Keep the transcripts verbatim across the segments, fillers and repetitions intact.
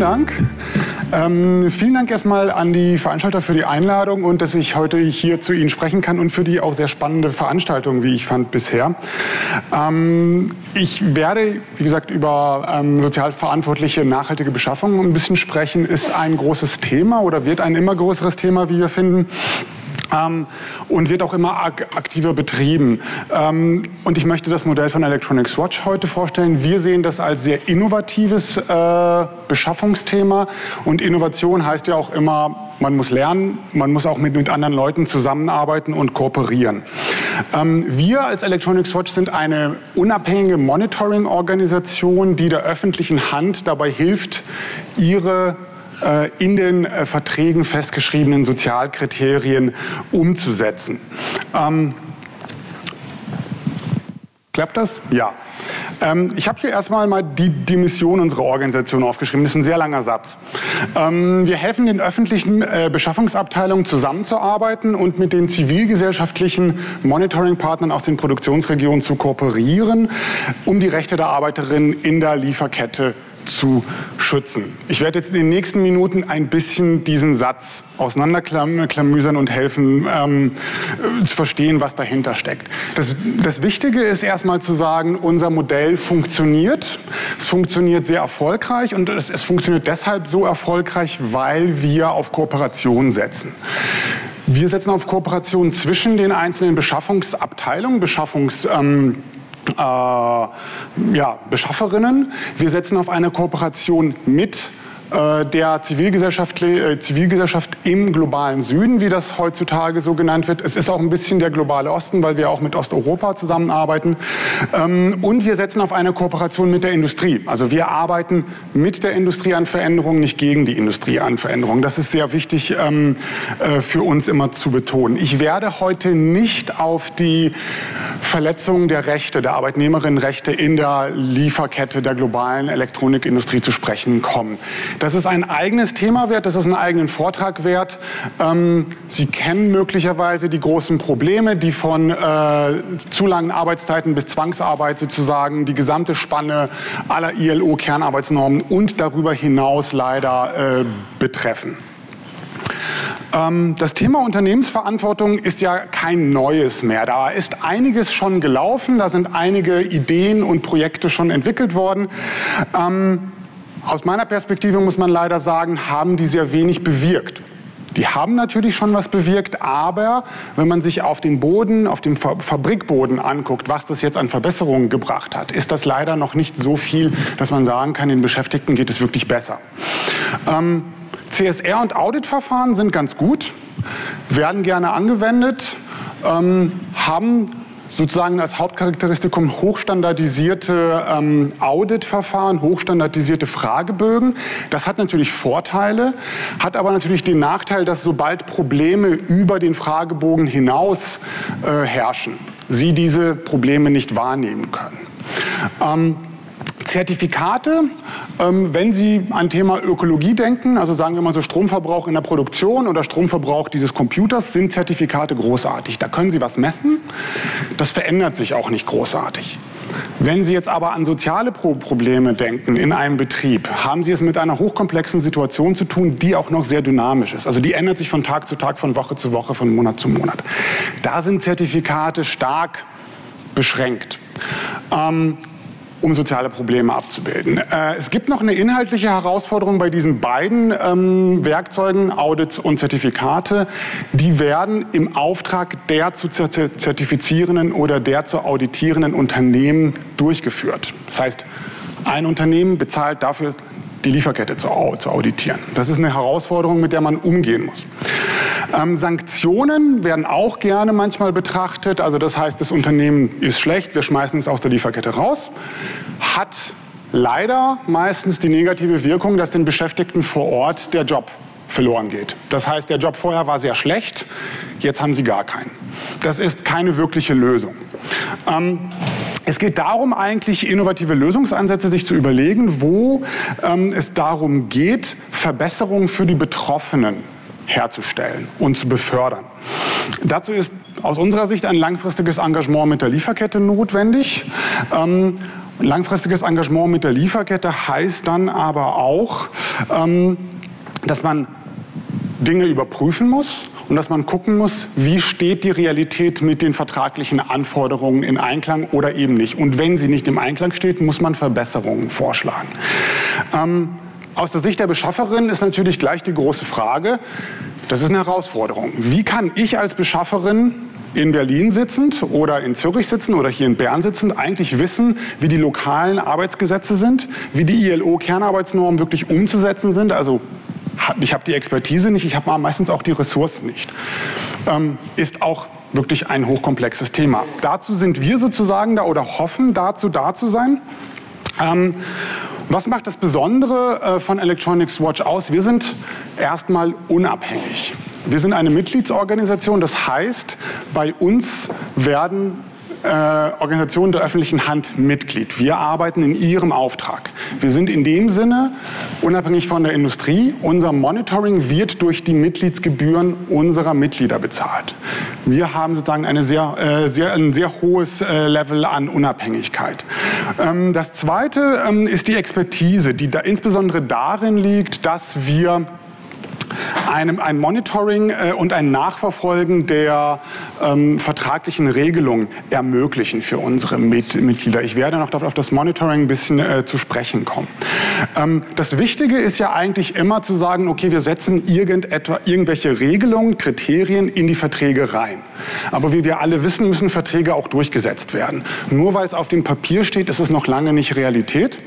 Vielen Dank. Ähm, vielen Dank erstmal an die Veranstalter für die Einladung und dass ich heute hier zu Ihnen sprechen kann und für die auch sehr spannende Veranstaltung, wie ich fand, bisher. Ähm, ich werde, wie gesagt, über ähm, sozial verantwortliche, nachhaltige Beschaffung ein bisschen sprechen. Ist ein großes Thema oder wird ein immer größeres Thema, wie wir finden. Ähm, und wird auch immer ak aktiver betrieben. Ähm, und ich möchte das Modell von Electronics Watch heute vorstellen. Wir sehen das als sehr innovatives äh, Beschaffungsthema. Und Innovation heißt ja auch immer, man muss lernen, man muss auch mit, mit anderen Leuten zusammenarbeiten und kooperieren. Ähm, wir als Electronics Watch sind eine unabhängige Monitoring-Organisation, die der öffentlichen Hand dabei hilft, ihre in den äh, Verträgen festgeschriebenen Sozialkriterien umzusetzen. Ähm, klappt das? Ja. Ähm, ich habe hier erstmal mal die, die Mission unserer Organisation aufgeschrieben. Das ist ein sehr langer Satz. Ähm, wir helfen den öffentlichen äh, Beschaffungsabteilungen zusammenzuarbeiten und mit den zivilgesellschaftlichen Monitoring-Partnern aus den Produktionsregionen zu kooperieren, um die Rechte der Arbeiterinnen in der Lieferkette zu schützen. Ich werde jetzt in den nächsten Minuten ein bisschen diesen Satz auseinanderklamüsern und helfen, ähm, zu verstehen, was dahinter steckt. Das, das Wichtige ist erstmal zu sagen, unser Modell funktioniert. Es funktioniert sehr erfolgreich und es, es funktioniert deshalb so erfolgreich, weil wir auf Kooperation setzen. Wir setzen auf Kooperation zwischen den einzelnen Beschaffungsabteilungen, Beschaffungs ähm, Äh, ja, Beschafferinnen. Wir setzen auf eine Kooperation mit äh, der Zivilgesellschaft, äh, Zivilgesellschaft im globalen Süden, wie das heutzutage so genannt wird. Es ist auch ein bisschen der globale Osten, weil wir auch mit Osteuropa zusammenarbeiten. Ähm, und wir setzen auf eine Kooperation mit der Industrie. Also wir arbeiten mit der Industrie an Veränderungen, nicht gegen die Industrie an Veränderungen. Das ist sehr wichtig ähm, äh, für uns immer zu betonen. Ich werde heute nicht auf die Verletzungen der Rechte, der Arbeitnehmerinnenrechte in der Lieferkette der globalen Elektronikindustrie zu sprechen kommen. Das ist ein eigenes Thema wert, das ist einen eigenen Vortrag wert. Ähm, Sie kennen möglicherweise die großen Probleme, die von äh, zu langen Arbeitszeiten bis Zwangsarbeit sozusagen die gesamte Spanne aller I L O-Kernarbeitsnormen und darüber hinaus leider äh, betreffen. Das Thema Unternehmensverantwortung ist ja kein neues mehr. Da ist einiges schon gelaufen, da sind einige Ideen und Projekte schon entwickelt worden. Ähm, aus meiner Perspektive muss man leider sagen, haben die sehr wenig bewirkt. Die haben natürlich schon was bewirkt, aber wenn man sich auf den Boden, auf dem Fabrikboden anguckt, was das jetzt an Verbesserungen gebracht hat, ist das leider noch nicht so viel, dass man sagen kann, den Beschäftigten geht es wirklich besser. Ähm, C S R und Auditverfahren sind ganz gut, werden gerne angewendet, ähm, haben sozusagen als Hauptcharakteristikum hochstandardisierte ähm, Auditverfahren, hochstandardisierte Fragebögen. Das hat natürlich Vorteile, hat aber natürlich den Nachteil, dass sobald Probleme über den Fragebogen hinaus äh, herrschen, Sie diese Probleme nicht wahrnehmen können. Ähm, Zertifikate, ähm, wenn Sie an Thema Ökologie denken, also sagen wir mal so Stromverbrauch in der Produktion oder Stromverbrauch dieses Computers, sind Zertifikate großartig. Da können Sie was messen, das verändert sich auch nicht großartig. Wenn Sie jetzt aber an soziale Probleme denken in einem Betrieb, haben Sie es mit einer hochkomplexen Situation zu tun, die auch noch sehr dynamisch ist. Also die ändert sich von Tag zu Tag, von Woche zu Woche, von Monat zu Monat. Da sind Zertifikate stark beschränkt. Ähm, um soziale Probleme abzubilden. Äh, es gibt noch eine inhaltliche Herausforderung bei diesen beiden ähm, Werkzeugen, Audits und Zertifikate. Die werden im Auftrag der zu zertifizierenden oder der zu auditierenden Unternehmen durchgeführt. Das heißt, ein Unternehmen bezahlt dafür, die Lieferkette zu, zu auditieren. Das ist eine Herausforderung, mit der man umgehen muss. Ähm, Sanktionen werden auch gerne manchmal betrachtet. Also das heißt, das Unternehmen ist schlecht, wir schmeißen es aus der Lieferkette raus. Hat leider meistens die negative Wirkung, dass den Beschäftigten vor Ort der Job verloren geht. Das heißt, der Job vorher war sehr schlecht, jetzt haben sie gar keinen. Das ist keine wirkliche Lösung. Ähm, Es geht darum, eigentlich innovative Lösungsansätze sich zu überlegen, wo ähm, es darum geht, Verbesserungen für die Betroffenen herzustellen und zu befördern. Dazu ist aus unserer Sicht ein langfristiges Engagement mit der Lieferkette notwendig. Ähm, Langfristiges Engagement mit der Lieferkette heißt dann aber auch, ähm, dass man Dinge überprüfen muss und dass man gucken muss, wie steht die Realität mit den vertraglichen Anforderungen in Einklang oder eben nicht. Und wenn sie nicht im Einklang steht, muss man Verbesserungen vorschlagen. Ähm, aus der Sicht der Beschafferin ist natürlich gleich die große Frage, das ist eine Herausforderung. Wie kann ich als Beschafferin in Berlin sitzend oder in Zürich sitzend oder hier in Bern sitzend eigentlich wissen, wie die lokalen Arbeitsgesetze sind, wie die I L O-Kernarbeitsnormen wirklich umzusetzen sind? Also ich habe die Expertise nicht, ich habe meistens auch die Ressourcen nicht. Ähm, ist auch wirklich ein hochkomplexes Thema. Dazu sind wir sozusagen da oder hoffen dazu da zu sein. Ähm, was macht das Besondere äh, von Electronics Watch aus? Wir sind erstmal unabhängig. Wir sind eine Mitgliedsorganisation, das heißt, bei uns werden äh, Organisationen der öffentlichen Hand Mitglied. Wir arbeiten in ihrem Auftrag. Wir sind in dem Sinne unabhängig von der Industrie. Unser Monitoring wird durch die Mitgliedsgebühren unserer Mitglieder bezahlt. Wir haben sozusagen eine sehr, äh, sehr, ein sehr hohes äh, Level an Unabhängigkeit. Ähm, das Zweite ähm, ist die Expertise, die da insbesondere darin liegt, dass wir Einem, ein Monitoring äh, und ein Nachverfolgen der ähm, vertraglichen Regelungen ermöglichen für unsere Mit Mitglieder. Ich werde noch auf das Monitoring ein bisschen äh, zu sprechen kommen. Ähm, das Wichtige ist ja eigentlich immer zu sagen, okay, wir setzen irgendwelche Regelungen, Kriterien in die Verträge rein. Aber wie wir alle wissen, müssen Verträge auch durchgesetzt werden. Nur weil es auf dem Papier steht, ist es noch lange nicht Realität.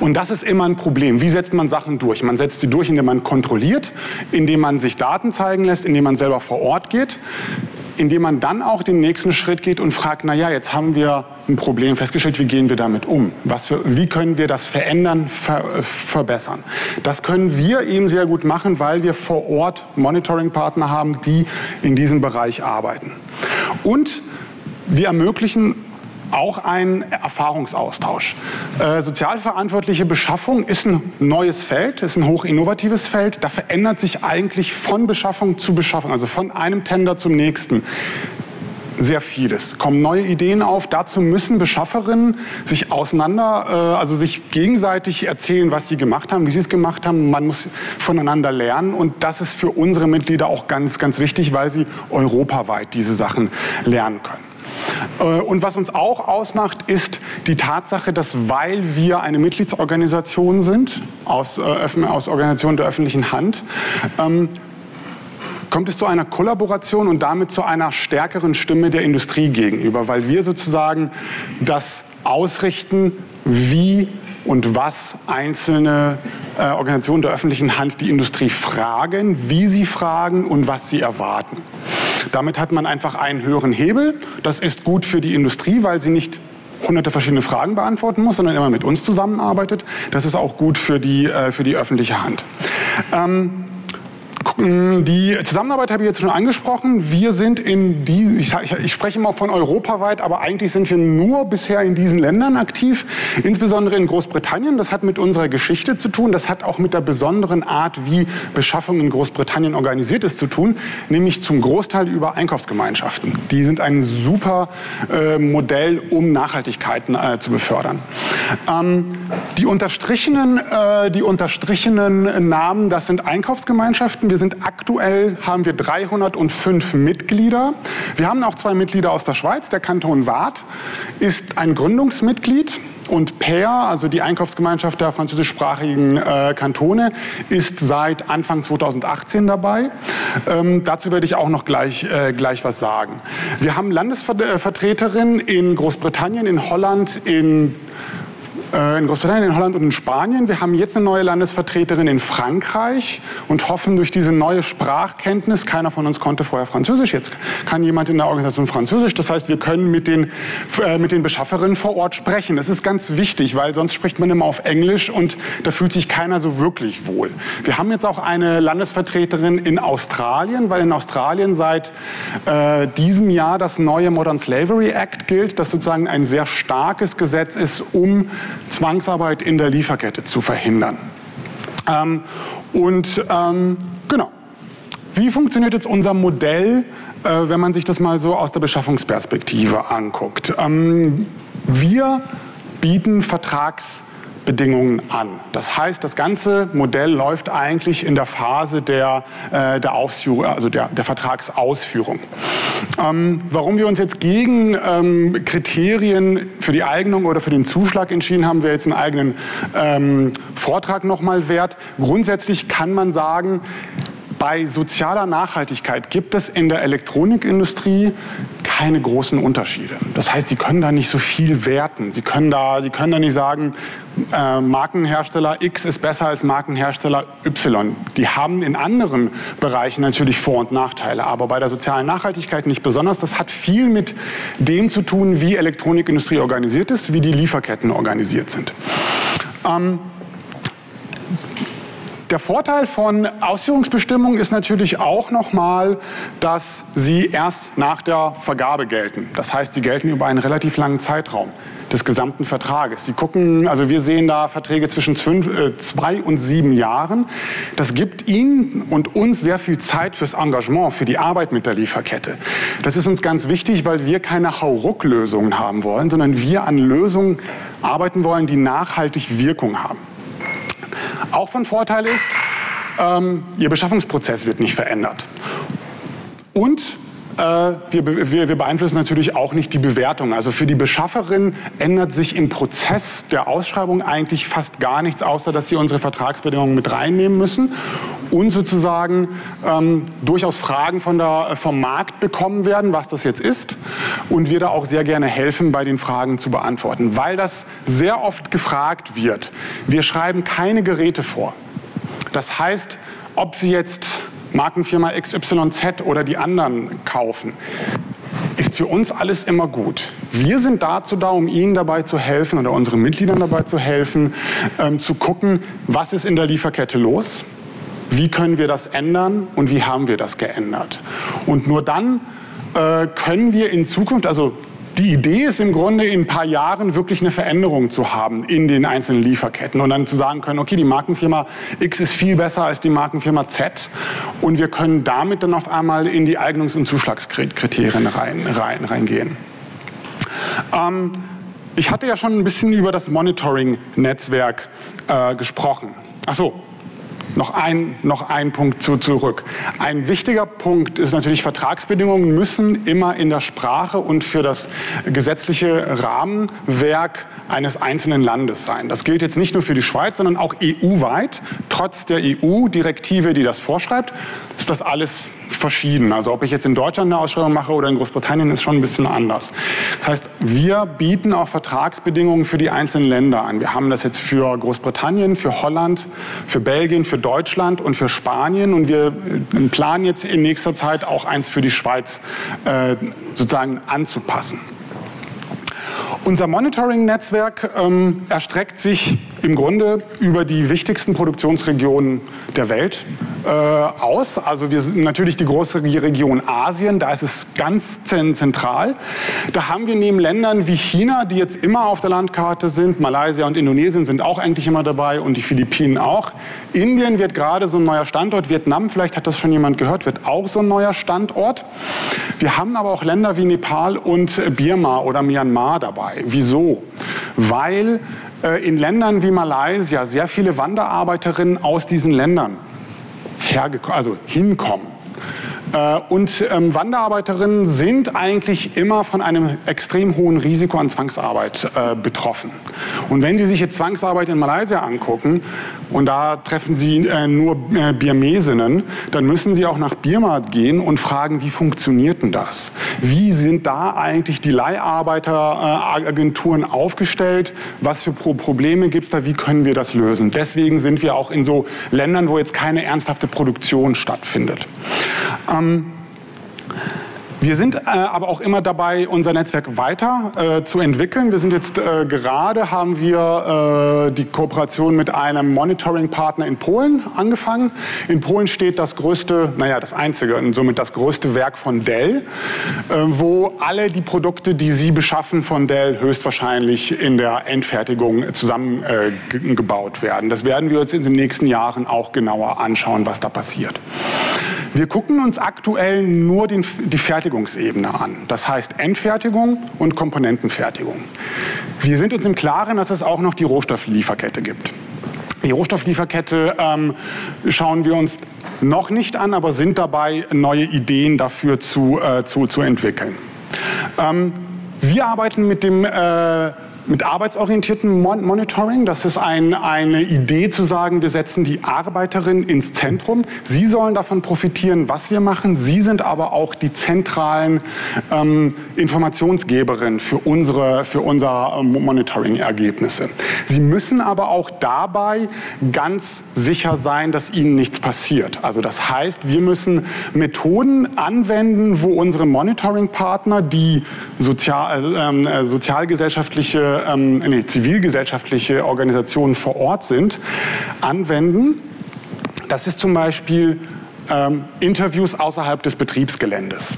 Und das ist immer ein Problem. Wie setzt man Sachen durch? Man setzt sie durch, indem man kontrolliert, indem man sich Daten zeigen lässt, indem man selber vor Ort geht, indem man dann auch den nächsten Schritt geht und fragt, naja, jetzt haben wir ein Problem festgestellt, wie gehen wir damit um? Was für, wie können wir das verändern, ver, verbessern? Das können wir eben sehr gut machen, weil wir vor Ort Monitoring-Partner haben, die in diesem Bereich arbeiten. Und wir ermöglichen auch ein Erfahrungsaustausch. Äh, sozialverantwortliche Beschaffung ist ein neues Feld, ist ein hoch innovatives Feld. Da verändert sich eigentlich von Beschaffung zu Beschaffung, also von einem Tender zum nächsten, sehr vieles. Kommen neue Ideen auf. Dazu müssen Beschafferinnen sich auseinander, äh, also sich gegenseitig erzählen, was sie gemacht haben, wie sie es gemacht haben. Man muss voneinander lernen. Und das ist für unsere Mitglieder auch ganz, ganz wichtig, weil sie europaweit diese Sachen lernen können. Und was uns auch ausmacht, ist die Tatsache, dass, weil wir eine Mitgliedsorganisation sind, aus, äh, aus Organisationen der öffentlichen Hand, ähm, kommt es zu einer Kollaboration und damit zu einer stärkeren Stimme der Industrie gegenüber, weil wir sozusagen das ausrichten, wie und was einzelne äh, Organisationen der öffentlichen Hand die Industrie fragen, wie sie fragen und was sie erwarten. Damit hat man einfach einen höheren Hebel. Das ist gut für die Industrie, weil sie nicht hunderte verschiedene Fragen beantworten muss, sondern immer mit uns zusammenarbeitet. Das ist auch gut für die, äh, für die öffentliche Hand. Ähm, die Zusammenarbeit habe ich jetzt schon angesprochen. Wir sind in die, ich, ich spreche immer von europaweit, aber eigentlich sind wir nur bisher in diesen Ländern aktiv, insbesondere in Großbritannien. Das hat mit unserer Geschichte zu tun. Das hat auch mit der besonderen Art, wie Beschaffung in Großbritannien organisiert ist, zu tun, nämlich zum Großteil über Einkaufsgemeinschaften. Die sind ein super äh, Modell, um Nachhaltigkeiten äh, zu befördern. Ähm, die unterstrichenen, äh, die unterstrichenen Namen, das sind Einkaufsgemeinschaften. Wir sind aktuell, haben wir dreihundertfünf Mitglieder. Wir haben auch zwei Mitglieder aus der Schweiz. Der Kanton Waadt ist ein Gründungsmitglied und PAIR, also die Einkaufsgemeinschaft der französischsprachigen äh, Kantone, ist seit Anfang zweitausendachtzehn dabei. Ähm, dazu werde ich auch noch gleich, äh, gleich was sagen. Wir haben Landesvertreterinnen in Großbritannien, in Holland, in In Großbritannien, in Holland und in Spanien. Wir haben jetzt eine neue Landesvertreterin in Frankreich und hoffen durch diese neue Sprachkenntnis, keiner von uns konnte vorher Französisch, jetzt kann jemand in der Organisation Französisch. Das heißt, wir können mit den, äh, mit den Beschafferinnen vor Ort sprechen. Das ist ganz wichtig, weil sonst spricht man immer auf Englisch und da fühlt sich keiner so wirklich wohl. Wir haben jetzt auch eine Landesvertreterin in Australien, weil in Australien seit äh, diesem Jahr das neue Modern Slavery Act gilt, das sozusagen ein sehr starkes Gesetz ist, um Zwangsarbeit in der Lieferkette zu verhindern. Ähm, und ähm, genau, wie funktioniert jetzt unser Modell, äh, wenn man sich das mal so aus der Beschaffungsperspektive anguckt? Ähm, wir bieten Vertragsbedingungen an. Das heißt, das ganze Modell läuft eigentlich in der Phase der, äh, der, Ausführung, also der, der Vertragsausführung. Ähm, warum wir uns jetzt gegen ähm, Kriterien für die Eignung oder für den Zuschlag entschieden haben, wäre jetzt einen eigenen ähm, Vortrag nochmal wert. Grundsätzlich kann man sagen, bei sozialer Nachhaltigkeit gibt es in der Elektronikindustrie keine großen Unterschiede. Das heißt, Sie können da nicht so viel werten. Sie können da, Sie können da nicht sagen, äh, Markenhersteller X ist besser als Markenhersteller Y. Die haben in anderen Bereichen natürlich Vor- und Nachteile, aber bei der sozialen Nachhaltigkeit nicht besonders. Das hat viel mit dem zu tun, wie Elektronikindustrie organisiert ist, wie die Lieferketten organisiert sind. Ähm, Der Vorteil von Ausführungsbestimmungen ist natürlich auch nochmal, dass sie erst nach der Vergabe gelten. Das heißt, sie gelten über einen relativ langen Zeitraum des gesamten Vertrages. Sie gucken, also wir sehen da Verträge zwischen fünf, äh, zwei und sieben Jahren. Das gibt Ihnen und uns sehr viel Zeit fürs Engagement, für die Arbeit mit der Lieferkette. Das ist uns ganz wichtig, weil wir keine Hauruck-Lösungen haben wollen, sondern wir an Lösungen arbeiten wollen, die nachhaltig Wirkung haben. Auch von Vorteil ist, ähm, Ihr Beschaffungsprozess wird nicht verändert. Und äh, wir, wir, wir beeinflussen natürlich auch nicht die Bewertung. Also für die Beschafferin ändert sich im Prozess der Ausschreibung eigentlich fast gar nichts, außer dass sie unsere Vertragsbedingungen mit reinnehmen müssen und sozusagen ähm, durchaus Fragen von der, vom Markt bekommen werden, was das jetzt ist. Und wir da auch sehr gerne helfen, bei den Fragen zu beantworten, weil das sehr oft gefragt wird. Wir schreiben keine Geräte vor. Das heißt, ob Sie jetzt Markenfirma X Y Z oder die anderen kaufen, ist für uns alles immer gut. Wir sind dazu da, um Ihnen dabei zu helfen oder unseren Mitgliedern dabei zu helfen, ähm, zu gucken, was ist in der Lieferkette los. Wie können wir das ändern und wie haben wir das geändert? Und nur dann äh, können wir in Zukunft, also die Idee ist im Grunde, in ein paar Jahren wirklich eine Veränderung zu haben in den einzelnen Lieferketten und dann zu sagen können, okay, die Markenfirma X ist viel besser als die Markenfirma Z und wir können damit dann auf einmal in die Eignungs- und Zuschlagskriterien rein, rein, reingehen. Ähm, ich hatte ja schon ein bisschen über das Monitoring-Netzwerk äh, gesprochen. Ach so. Noch ein, noch ein Punkt zu, zurück. Ein wichtiger Punkt ist natürlich, Vertragsbedingungen müssen immer in der Sprache und für das gesetzliche Rahmenwerk eines einzelnen Landes sein. Das gilt jetzt nicht nur für die Schweiz, sondern auch E U-weit. Trotz der E U-Direktive, die das vorschreibt, ist das alles verschieden. Also ob ich jetzt in Deutschland eine Ausschreibung mache oder in Großbritannien, ist schon ein bisschen anders. Das heißt, wir bieten auch Vertragsbedingungen für die einzelnen Länder an. Wir haben das jetzt für Großbritannien, für Holland, für Belgien, für Deutschland und für Spanien. Und wir planen jetzt in nächster Zeit auch eins für die Schweiz äh, sozusagen anzupassen. Unser Monitoring-Netzwerk ähm, erstreckt sich im Grunde über die wichtigsten Produktionsregionen der Welt äh, aus. Also wir sind natürlich die große Region Asien, da ist es ganz zentral. Da haben wir neben Ländern wie China, die jetzt immer auf der Landkarte sind, Malaysia und Indonesien sind auch eigentlich immer dabei und die Philippinen auch. Indien wird gerade so ein neuer Standort, Vietnam, vielleicht hat das schon jemand gehört, wird auch so ein neuer Standort. Wir haben aber auch Länder wie Nepal und Birma oder Myanmar dabei. Wieso? Weil in Ländern wie Malaysia sehr viele Wanderarbeiterinnen aus diesen Ländern hergekommen, also hinkommen. Und Wanderarbeiterinnen sind eigentlich immer von einem extrem hohen Risiko an Zwangsarbeit betroffen. Und wenn Sie sich jetzt Zwangsarbeit in Malaysia angucken und da treffen Sie nur Birmesinnen, dann müssen Sie auch nach Birma gehen und fragen, wie funktioniert denn das? Wie sind da eigentlich die Leiharbeiteragenturen aufgestellt? Was für Probleme gibt es da? Wie können wir das lösen? Deswegen sind wir auch in so Ländern, wo jetzt keine ernsthafte Produktion stattfindet. Ähm, wir sind äh, aber auch immer dabei, unser Netzwerk weiter äh, zu entwickeln. Wir sind jetzt äh, gerade, haben wir äh, die Kooperation mit einem Monitoring-Partner in Polen angefangen. In Polen steht das größte, naja, das einzige und somit das größte Werk von Dell, äh, wo alle die Produkte, die sie beschaffen von Dell, höchstwahrscheinlich in der Endfertigung zusammengebaut äh, werden. Das werden wir uns in den nächsten Jahren auch genauer anschauen, was da passiert. Wir gucken uns aktuell nur den, die Fertigungsebene an. Das heißt Endfertigung und Komponentenfertigung. Wir sind uns im Klaren, dass es auch noch die Rohstofflieferkette gibt. Die Rohstofflieferkette ähm, schauen wir uns noch nicht an, aber sind dabei, neue Ideen dafür zu, äh, zu, zu entwickeln. Ähm, wir arbeiten mit dem äh, mit arbeitsorientiertem Mon Monitoring. Das ist ein, eine Idee zu sagen, wir setzen die Arbeiterin ins Zentrum. Sie sollen davon profitieren, was wir machen. Sie sind aber auch die zentralen ähm, Informationsgeberin für unsere, für unser ähm, Monitoring-Ergebnisse. Sie müssen aber auch dabei ganz sicher sein, dass ihnen nichts passiert. Also das heißt, wir müssen Methoden anwenden, wo unsere Monitoring-Partner, die sozial, äh, äh, sozialgesellschaftliche Ähm, nee, zivilgesellschaftliche Organisationen vor Ort sind, anwenden. Das ist zum Beispiel ähm, Interviews außerhalb des Betriebsgeländes.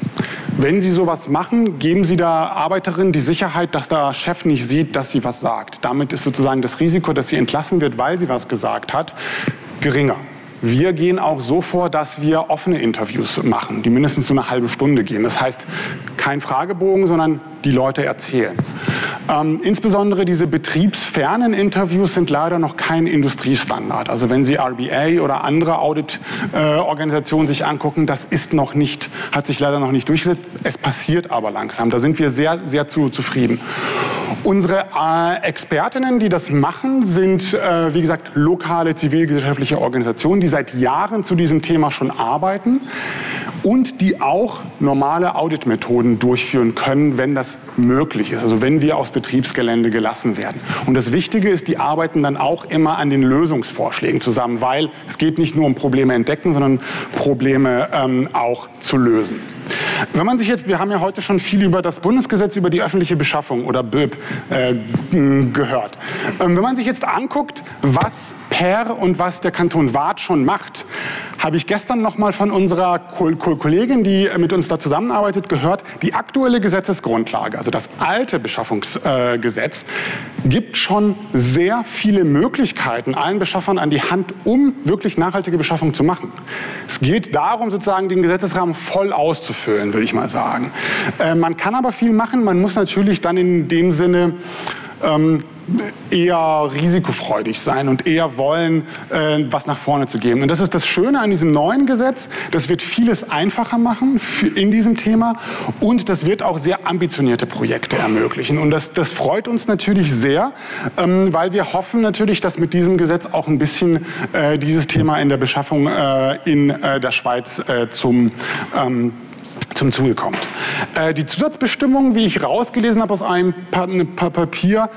Wenn Sie sowas machen, geben Sie der Arbeiterin die Sicherheit, dass der Chef nicht sieht, dass sie was sagt. Damit ist sozusagen das Risiko, dass sie entlassen wird, weil sie was gesagt hat, geringer. Wir gehen auch so vor, dass wir offene Interviews machen, die mindestens so eine halbe Stunde gehen. Das heißt, kein Fragebogen, sondern die Leute erzählen. Ähm, insbesondere diese betriebsfernen Interviews sind leider noch kein Industriestandard. Also wenn Sie R B A oder andere Audit-Organisationen äh, sich angucken, das ist noch nicht, hat sich leider noch nicht durchgesetzt. Es passiert aber langsam. Da sind wir sehr, sehr zu, zufrieden. Unsere äh, Expertinnen, die das machen, sind, äh, wie gesagt, lokale zivilgesellschaftliche Organisationen, die seit Jahren zu diesem Thema schon arbeiten und die auch normale Auditmethoden durchführen können, wenn das möglich ist, also wenn wir aufs Betriebsgelände gelassen werden. Und das Wichtige ist, die arbeiten dann auch immer an den Lösungsvorschlägen zusammen, weil es geht nicht nur um Probleme entdecken, sondern Probleme ähm, auch zu lösen. Wenn man sich jetzt, wir haben ja heute schon viel über das Bundesgesetz über die öffentliche Beschaffung oder B Ö B äh, gehört. Ähm, wenn man sich jetzt anguckt, was PAIR und was der Kanton Waadt schon macht, habe ich gestern noch mal von unserer Kollegin, die mit uns da zusammenarbeitet, gehört, die aktuelle Gesetzesgrundlage, also das alte Beschaffungsgesetz, gibt schon sehr viele Möglichkeiten allen Beschaffern an die Hand, um wirklich nachhaltige Beschaffung zu machen. Es geht darum, sozusagen den Gesetzesrahmen voll auszufüllen, würde ich mal sagen. Äh, man kann aber viel machen, man muss natürlich dann in dem Sinne ähm, eher risikofreudig sein und eher wollen, äh, was nach vorne zu geben. Und das ist das Schöne an diesem neuen Gesetz. Das wird vieles einfacher machen für, in diesem Thema, und das wird auch sehr ambitionierte Projekte ermöglichen. Und das, das freut uns natürlich sehr, ähm, weil wir hoffen natürlich, dass mit diesem Gesetz auch ein bisschen äh, dieses Thema in der Beschaffung äh, in äh, der Schweiz äh, zum ähm, zum Zuge kommt. Äh, die Zusatzbestimmungen, wie ich rausgelesen habe aus einem pa pa Papier,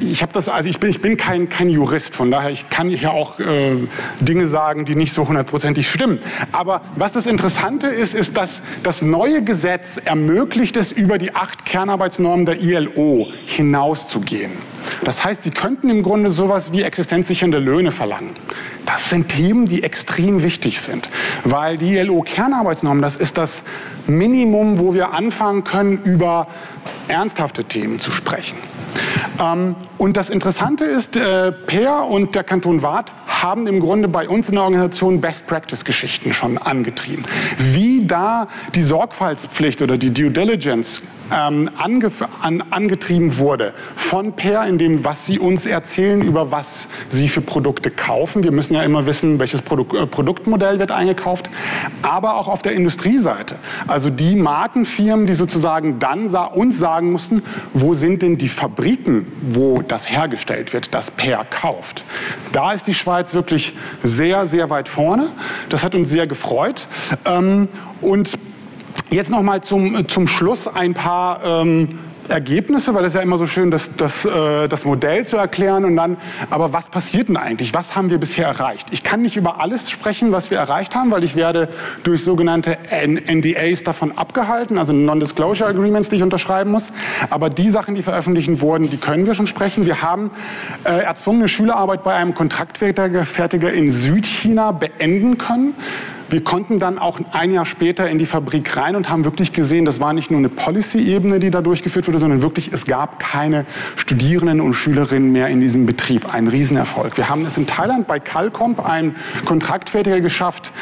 ich habe das, also ich bin, ich bin kein, kein Jurist, von daher ich kann hier auch äh, Dinge sagen, die nicht so hundertprozentig stimmen. Aber was das Interessante ist, ist, dass das neue Gesetz ermöglicht es, über die acht Kernarbeitsnormen der I L O hinauszugehen. Das heißt, Sie könnten im Grunde sowas wie existenzsichernde Löhne verlangen. Das sind Themen, die extrem wichtig sind, weil die I L O-Kernarbeitsnormen, das ist das Minimum, wo wir anfangen können, über ernsthafte Themen zu sprechen. Ähm, und das Interessante ist, äh, PAIR und der Kanton Waadt haben im Grunde bei uns in der Organisation Best-Practice-Geschichten schon angetrieben. Wie da die Sorgfaltspflicht oder die Due Diligence ähm, ange an, angetrieben wurde von PAIR in dem, was sie uns erzählen, über was sie für Produkte kaufen. Wir müssen ja immer wissen, welches Produk äh, Produktmodell wird eingekauft, aber auch auf der Industrieseite. Also die Markenfirmen, die sozusagen dann sa uns sagen mussten, wo sind denn die Fabriken, wo das hergestellt wird, das PAIR kauft. Da ist die Schweiz wirklich sehr, sehr weit vorne. Das hat uns sehr gefreut. Ähm, und jetzt noch mal zum, zum Schluss ein paar ähm, Ergebnisse, weil es ja immer so schön, das, das, äh, das Modell zu erklären und dann, aber was passiert denn eigentlich? Was haben wir bisher erreicht? Ich kann nicht über alles sprechen, was wir erreicht haben, weil ich werde durch sogenannte N D As davon abgehalten, also Non-Disclosure Agreements, die ich unterschreiben muss. Aber die Sachen, die veröffentlicht wurden, die können wir schon sprechen. Wir haben äh, erzwungene Schülerarbeit bei einem Kontraktfertiger in Südchina beenden können. Wir konnten dann auch ein Jahr später in die Fabrik rein und haben wirklich gesehen, das war nicht nur eine Policy-Ebene, die da durchgeführt wurde, sondern wirklich, es gab keine Studierenden und Schülerinnen mehr in diesem Betrieb. Ein Riesenerfolg. Wir haben es in Thailand bei Calcomp, einem Kontraktfertiger, geschafft,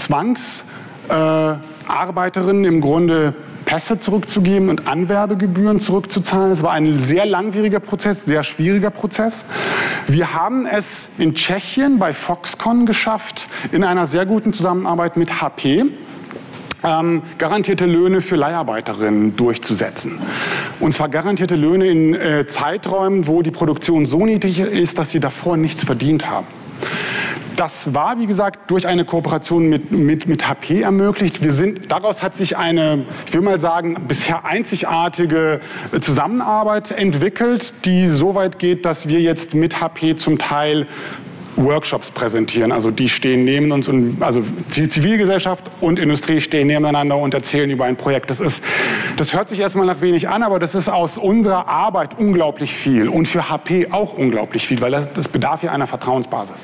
Zwangsarbeiterinnen äh, im Grunde Pässe zurückzugeben und Anwerbegebühren zurückzuzahlen. Es war ein sehr langwieriger Prozess, sehr schwieriger Prozess. Wir haben es in Tschechien bei Foxconn geschafft, in einer sehr guten Zusammenarbeit mit H P, Ähm, garantierte Löhne für Leiharbeiterinnen durchzusetzen. Und zwar garantierte Löhne in äh, Zeiträumen, wo die Produktion so niedrig ist, dass sie davor nichts verdient haben. Das war, wie gesagt, durch eine Kooperation mit, mit, mit H P ermöglicht. Wir sind, daraus hat sich eine, ich will mal sagen, bisher einzigartige Zusammenarbeit entwickelt, die so weit geht, dass wir jetzt mit H P zum Teil Workshops präsentieren, also die stehen neben uns, und also Zivilgesellschaft und Industrie stehen nebeneinander und erzählen über ein Projekt. Das ist, das hört sich erstmal nach wenig an, aber das ist aus unserer Arbeit unglaublich viel und für H P auch unglaublich viel, weil das, das bedarf ja einer Vertrauensbasis.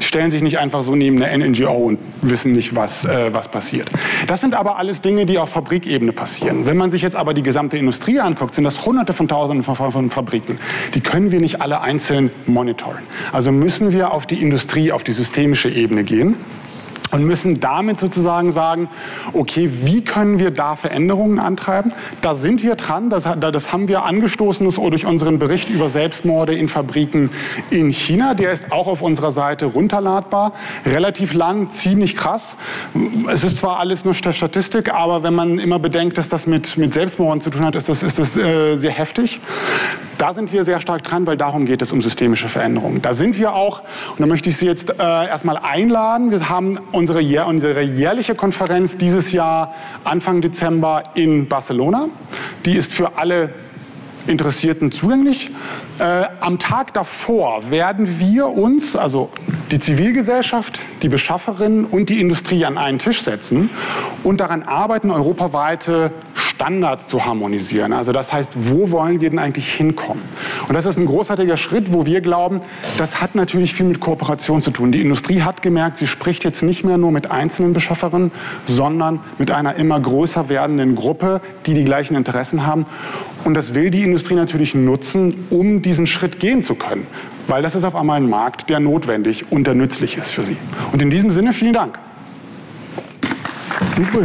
Sie stellen sich nicht einfach so neben eine N G O und wissen nicht, was, äh, was passiert. Das sind aber alles Dinge, die auf Fabrikebene passieren. Wenn man sich jetzt aber die gesamte Industrie anguckt, sind das Hunderte von Tausenden von, von Fabriken. Die können wir nicht alle einzeln monitoren. Also müssen wir auf die die Industrie, auf die systemische Ebene gehen und müssen damit sozusagen sagen, okay, wie können wir da Veränderungen antreiben? Da sind wir dran, das, das haben wir angestoßen durch unseren Bericht über Selbstmorde in Fabriken in China. Der ist auch auf unserer Seite runterladbar, relativ lang, ziemlich krass. Es ist zwar alles nur Statistik, aber wenn man immer bedenkt, dass das mit, mit Selbstmorden zu tun hat, ist das, ist das äh, sehr heftig. Da sind wir sehr stark dran, weil darum geht es um systemische Veränderungen. Da sind wir auch, und da möchte ich Sie jetzt äh, erstmal einladen, wir haben unsere, jähr, unsere jährliche Konferenz dieses Jahr Anfang Dezember in Barcelona. Die ist für alle Interessierten zugänglich. Äh, am Tag davor werden wir uns, also die Zivilgesellschaft, die Beschafferinnen und die Industrie an einen Tisch setzen und daran arbeiten, europaweite Standards zu harmonisieren. Also das heißt, wo wollen wir denn eigentlich hinkommen? Und das ist ein großartiger Schritt, wo wir glauben, das hat natürlich viel mit Kooperation zu tun. Die Industrie hat gemerkt, sie spricht jetzt nicht mehr nur mit einzelnen Beschafferinnen, sondern mit einer immer größer werdenden Gruppe, die die gleichen Interessen haben. Und das will die Industrie natürlich nutzen, um diesen Schritt gehen zu können. Weil das ist auf einmal ein Markt, der notwendig und der nützlich ist für sie. Und in diesem Sinne, vielen Dank. Super.